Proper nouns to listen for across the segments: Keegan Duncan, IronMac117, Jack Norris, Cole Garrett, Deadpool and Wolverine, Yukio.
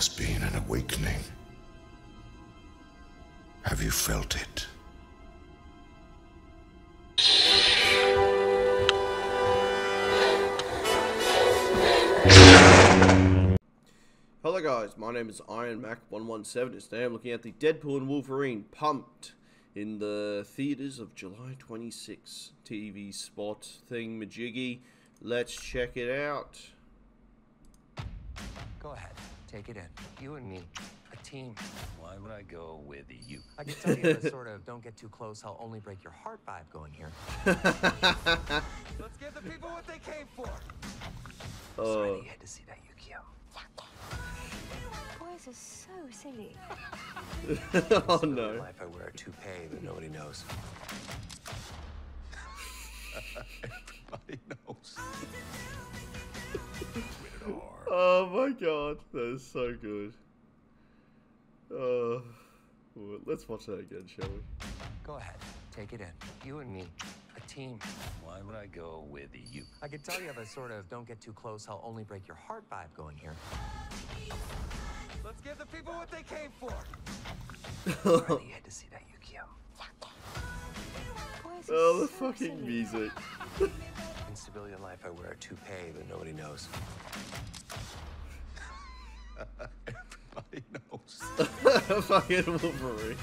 has been an awakening. Have you felt it? Hello guys, my name is IronMac117 and today I'm looking at the Deadpool and Wolverine Pumped in the theaters of July 26 TV spot thingamajiggy. Let's check it out. Go ahead, take it in. You and me, a team. Why would I go with you? I can tell you the sort of don't get too close, I'll only break your heart vibe going here. Let's give the people what they came for. Sorry that you had to see that, Yukio. Boys are so silly. Oh no. In life I wear a toupee that nobody knows. Everybody knows. Oh my god, that is so good. Let's watch that again, shall we? Go ahead, take it in. You and me, a team. Why would I go with you? I could tell you have a sort of don't get too close, I'll only break your heart vibe going here. Let's give the people what they came for. I really had to see that, Yukio. Oh, the fucking music. In civilian life, I wear a toupee that nobody knows. Everybody knows. Fucking Wolverine.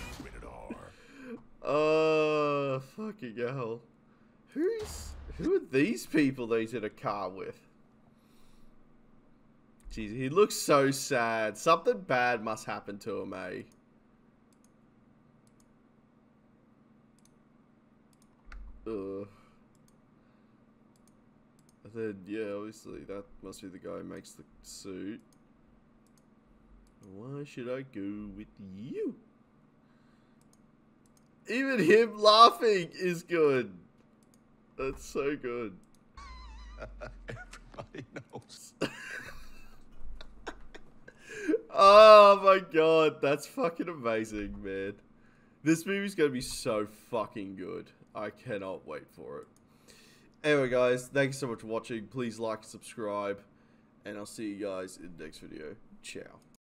Oh, fucking hell. Who are these people that he's in a car with? Jeez, he looks so sad. Something bad must happen to him, eh? Ugh. And then, yeah, obviously, that must be the guy who makes the suit. Why should I go with you? Even him laughing is good. That's so good. Everybody knows. Oh my god, that's fucking amazing, man. This movie's gonna be so fucking good. I cannot wait for it. Anyway guys, thanks so much for watching. Please like and subscribe, and I'll see you guys in the next video. Ciao.